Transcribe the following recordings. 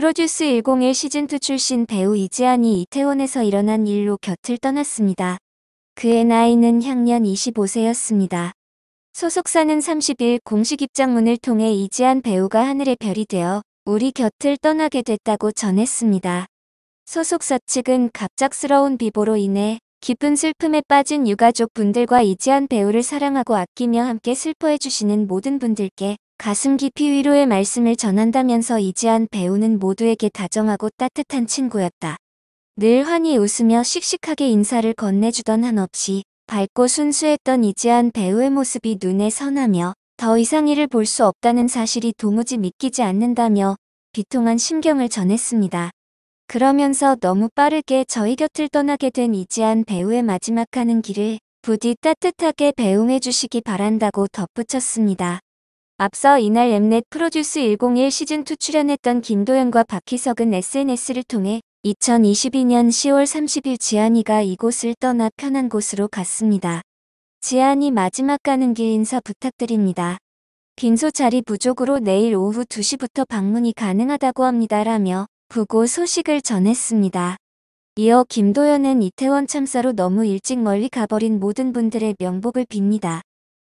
프로듀스 101 시즌2 출신 배우 이지한이 이태원에서 일어난 일로 곁을 떠났습니다. 그의 나이는 향년 25세였습니다. 소속사는 30일 공식 입장문을 통해 이지한 배우가 하늘의 별이 되어 우리 곁을 떠나게 됐다고 전했습니다. 소속사 측은 갑작스러운 비보로 인해 깊은 슬픔에 빠진 유가족 분들과 이지한 배우를 사랑하고 아끼며 함께 슬퍼해주시는 모든 분들께 가슴 깊이 위로의 말씀을 전한다면서 이지한 배우는 모두에게 다정하고 따뜻한 친구였다. 늘 환히 웃으며 씩씩하게 인사를 건네주던 한없이 밝고 순수했던 이지한 배우의 모습이 눈에 선하며 더 이상 이를 볼 수 없다는 사실이 도무지 믿기지 않는다며 비통한 심경을 전했습니다. 그러면서 너무 빠르게 저희 곁을 떠나게 된 이지한 배우의 마지막 가는 길을 부디 따뜻하게 배웅해 주시기 바란다고 덧붙였습니다. 앞서 이날 엠넷 프로듀스 101 시즌2 출연했던 김도연과 박희석은 SNS를 통해 2022년 10월 30일 지한이가 이곳을 떠나 편한 곳으로 갔습니다. 지한이 마지막 가는 길 인사 부탁드립니다. 빈소 자리 부족으로 내일 오후 2시부터 방문이 가능하다고 합니다라며 부고 소식을 전했습니다. 이어 김도연은 이태원 참사로 너무 일찍 멀리 가버린 모든 분들의 명복을 빕니다.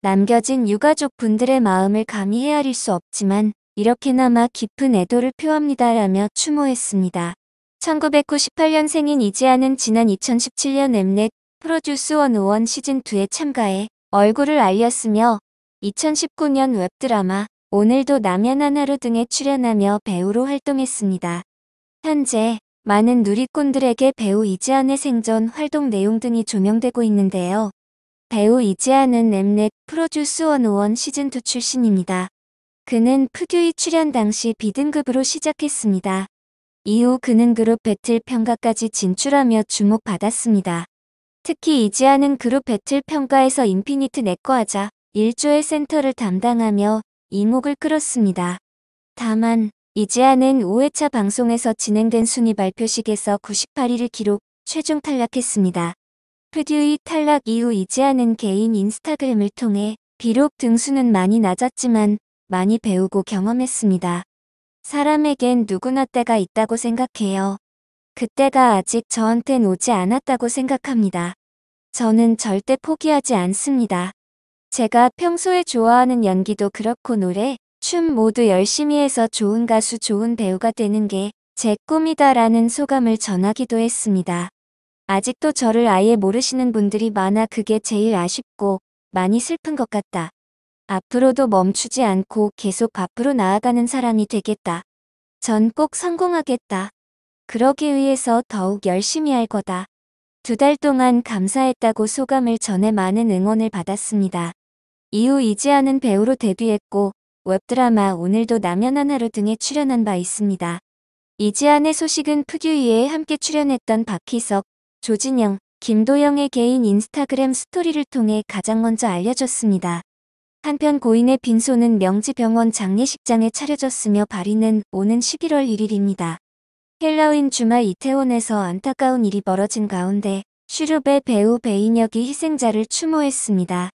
남겨진 유가족 분들의 마음을 감히 헤아릴 수 없지만 이렇게나마 깊은 애도를 표합니다라며 추모했습니다. 1998년생인 이지한은 지난 2017년 엠넷 프로듀스 101 시즌2에 참가해 얼굴을 알렸으며 2019년 웹드라마 오늘도 남연한 하루 등에 출연하며 배우로 활동했습니다. 현재 많은 누리꾼들에게 배우 이지한의 생전 활동 내용 등이 조명되고 있는데요. 배우 이지한은 엠넷 프로듀스 101 시즌2 출신입니다. 그는 프듀이 출연 당시 B등급으로 시작했습니다. 이후 그는 그룹 배틀 평가까지 진출하며 주목받았습니다. 특히 이지한은 그룹 배틀 평가에서 인피니트 내꺼하자 1조의 센터를 담당하며 이목을 끌었습니다. 다만 이지한은 5회차 방송에서 진행된 순위 발표식에서 98위를 기록, 최종 탈락했습니다. 프듀이 탈락 이후 이지한은 개인 인스타그램을 통해 비록 등수는 많이 낮았지만 많이 배우고 경험했습니다. 사람에겐 누구나 때가 있다고 생각해요. 그때가 아직 저한텐 오지 않았다고 생각합니다. 저는 절대 포기하지 않습니다. 제가 평소에 좋아하는 연기도 그렇고 노래, 춤 모두 열심히 해서 좋은 가수, 좋은 배우가 되는 게 제 꿈이다라는 소감을 전하기도 했습니다. 아직도 저를 아예 모르시는 분들이 많아 그게 제일 아쉽고 많이 슬픈 것 같다. 앞으로도 멈추지 않고 계속 앞으로 나아가는 사람이 되겠다. 전 꼭 성공하겠다. 그러기 위해서 더욱 열심히 할 거다. 2달 동안 감사했다고 소감을 전해 많은 응원을 받았습니다. 이후 이지한은 배우로 데뷔했고 웹드라마 오늘도 남연한 하루 등에 출연한 바 있습니다. 이지한의 소식은 프듀이에 함께 출연했던 박희석, 조진영, 김도영의 개인 인스타그램 스토리를 통해 가장 먼저 알려졌습니다. 한편 고인의 빈소는 명지병원 장례식장에 차려졌으며 발인은 오는 11월 1일입니다. 헬라우인 주말 이태원에서 안타까운 일이 벌어진 가운데 슈룹의 배우 배인혁이 희생자를 추모했습니다.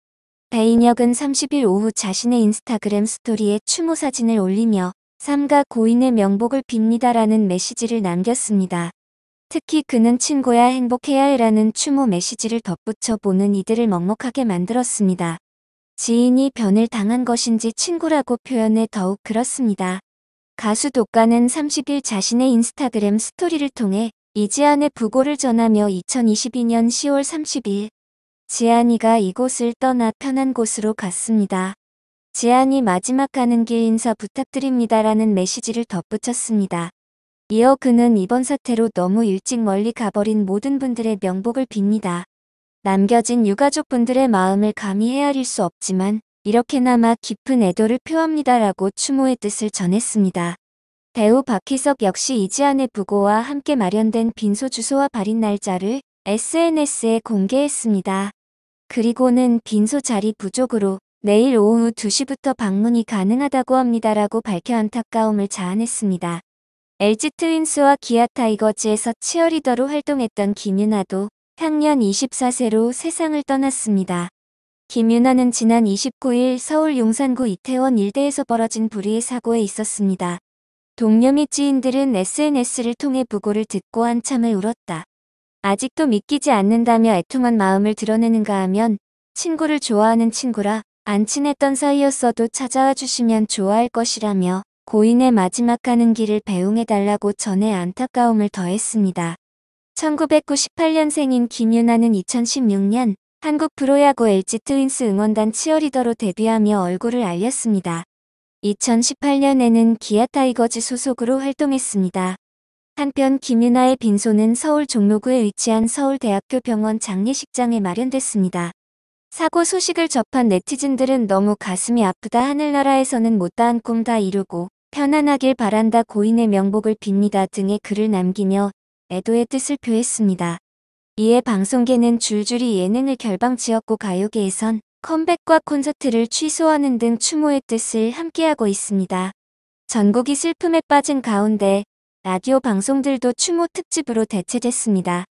배인혁은 30일 오후 자신의 인스타그램 스토리에 추모 사진을 올리며 삼가 고인의 명복을 빕니다라는 메시지를 남겼습니다. 특히 그는 친구야 행복해야 해라는 추모 메시지를 덧붙여 보는 이들을 먹먹하게 만들었습니다. 지인이 변을 당한 것인지 친구라고 표현해 더욱 그렇습니다. 가수 독가는 30일 자신의 인스타그램 스토리를 통해 이지한의 부고를 전하며 2022년 10월 30일 지한이가 이곳을 떠나 편한 곳으로 갔습니다. 지한이 마지막 가는 길 인사 부탁드립니다라는 메시지를 덧붙였습니다. 이어 그는 이번 사태로 너무 일찍 멀리 가버린 모든 분들의 명복을 빕니다. 남겨진 유가족분들의 마음을 감히 헤아릴 수 없지만 이렇게나마 깊은 애도를 표합니다라고 추모의 뜻을 전했습니다. 배우 박희석 역시 이지한의 부고와 함께 마련된 빈소 주소와 발인 날짜를 SNS에 공개했습니다. 그리고는 빈소 자리 부족으로 내일 오후 2시부터 방문이 가능하다고 합니다라고 밝혀 안타까움을 자아냈습니다. LG 트윈스와 기아 타이거즈에서 치어리더로 활동했던 김윤아도 향년 24세로 세상을 떠났습니다. 김윤아는 지난 29일 서울 용산구 이태원 일대에서 벌어진 불의의 사고에 있었습니다. 동료 및 지인들은 SNS를 통해 부고를 듣고 한참을 울었다. 아직도 믿기지 않는다며 애통한 마음을 드러내는가 하면 친구를 좋아하는 친구라 안 친했던 사이였어도 찾아와 주시면 좋아할 것이라며 고인의 마지막 가는 길을 배웅해달라고 전해 안타까움을 더했습니다. 1998년생인 김유나는 2016년 한국 프로야구 LG 트윈스 응원단 치어리더로 데뷔하며 얼굴을 알렸습니다. 2018년에는 기아 타이거즈 소속으로 활동했습니다. 한편 김유나의 빈소는 서울 종로구에 위치한 서울대학교 병원 장례식장에 마련됐습니다. 사고 소식을 접한 네티즌들은 너무 가슴이 아프다, 하늘나라에서는 못다한 꿈 다 이루고 편안하길 바란다, 고인의 명복을 빕니다 등의 글을 남기며 애도의 뜻을 표했습니다. 이에 방송계는 줄줄이 예능을 결방지었고 가요계에선 컴백과 콘서트를 취소하는 등 추모의 뜻을 함께하고 있습니다. 전국이 슬픔에 빠진 가운데 라디오 방송들도 추모 특집으로 대체됐습니다.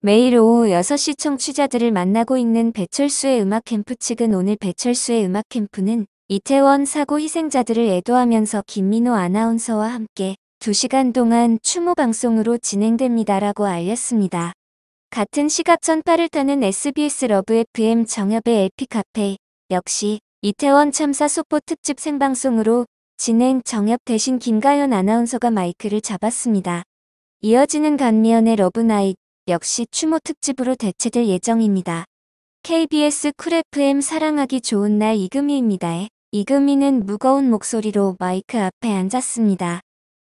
매일 오후 6시 청취자들을 만나고 있는 배철수의 음악캠프 측은 오늘 배철수의 음악캠프는 이태원 사고 희생자들을 애도하면서 김민호 아나운서와 함께 2시간 동안 추모 방송으로 진행됩니다라고 알렸습니다. 같은 시각 전파를 타는 SBS 러브FM 정엽의 LP카페 역시 이태원 참사 속보 특집 생방송으로 진행, 정엽 대신 김가연 아나운서가 마이크를 잡았습니다. 이어지는 간미연의 러브나잇 역시 추모 특집으로 대체될 예정입니다. KBS 쿨 FM 사랑하기 좋은 날 이금희입니다. 이금희는 무거운 목소리로 마이크 앞에 앉았습니다.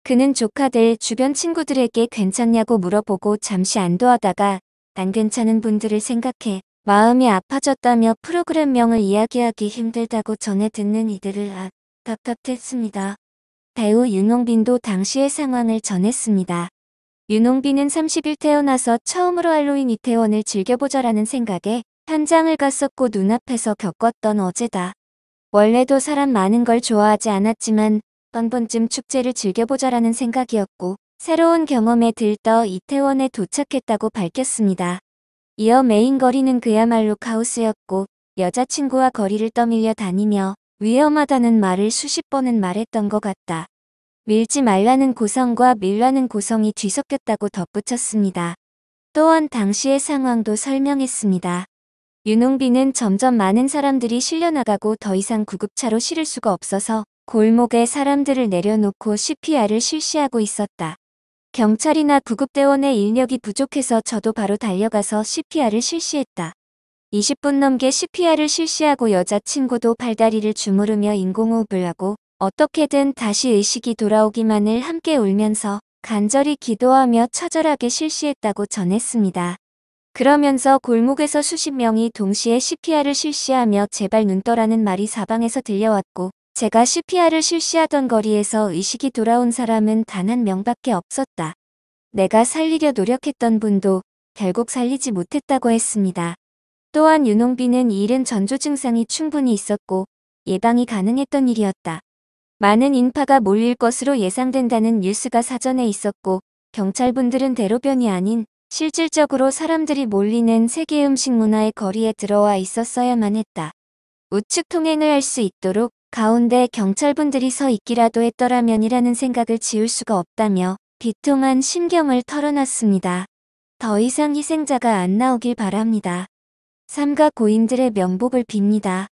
그는 조카들 주변 친구들에게 괜찮냐고 물어보고 잠시 안도하다가 안 괜찮은 분들을 생각해 마음이 아파졌다며 프로그램명을 이야기하기 힘들다고 전해 듣는 이들을 답답했습니다. 배우 윤홍빈도 당시의 상황을 전했습니다. 윤홍빈은 30일 태어나서 처음으로 할로윈 이태원을 즐겨보자라는 생각에 현장을 갔었고 눈앞에서 겪었던 어제다. 원래도 사람 많은 걸 좋아하지 않았지만 한 번쯤 축제를 즐겨보자라는 생각이었고 새로운 경험에 들떠 이태원에 도착했다고 밝혔습니다. 이어 메인 거리는 그야말로 카오스였고 여자친구와 거리를 떠밀려 다니며 위험하다는 말을 수십 번은 말했던 것 같다. 밀지 말라는 고성과 밀라는 고성이 뒤섞였다고 덧붙였습니다. 또한 당시의 상황도 설명했습니다. 윤홍빈은 점점 많은 사람들이 실려나가고 더 이상 구급차로 실을 수가 없어서 골목에 사람들을 내려놓고 CPR을 실시하고 있었다. 경찰이나 구급대원의 인력이 부족해서 저도 바로 달려가서 CPR을 실시했다. 20분 넘게 CPR을 실시하고 여자친구도 팔다리를 주무르며 인공호흡을 하고 어떻게든 다시 의식이 돌아오기만을 함께 울면서 간절히 기도하며 처절하게 실시했다고 전했습니다. 그러면서 골목에서 수십 명이 동시에 CPR을 실시하며 제발 눈 떠라는 말이 사방에서 들려왔고 제가 CPR을 실시하던 거리에서 의식이 돌아온 사람은 단 한 명밖에 없었다. 내가 살리려 노력했던 분도 결국 살리지 못했다고 했습니다. 또한 윤홍빈은 이 일은 전조 증상이 충분히 있었고 예방이 가능했던 일이었다. 많은 인파가 몰릴 것으로 예상된다는 뉴스가 사전에 있었고 경찰분들은 대로변이 아닌 실질적으로 사람들이 몰리는 세계 음식 문화의 거리에 들어와 있었어야만 했다. 우측 통행을 할 수 있도록 가운데 경찰분들이 서 있기라도 했더라면이라는 생각을 지울 수가 없다며 비통한 심경을 털어놨습니다. 더 이상 희생자가 안 나오길 바랍니다. 삼가 고인들의 명복을 빕니다.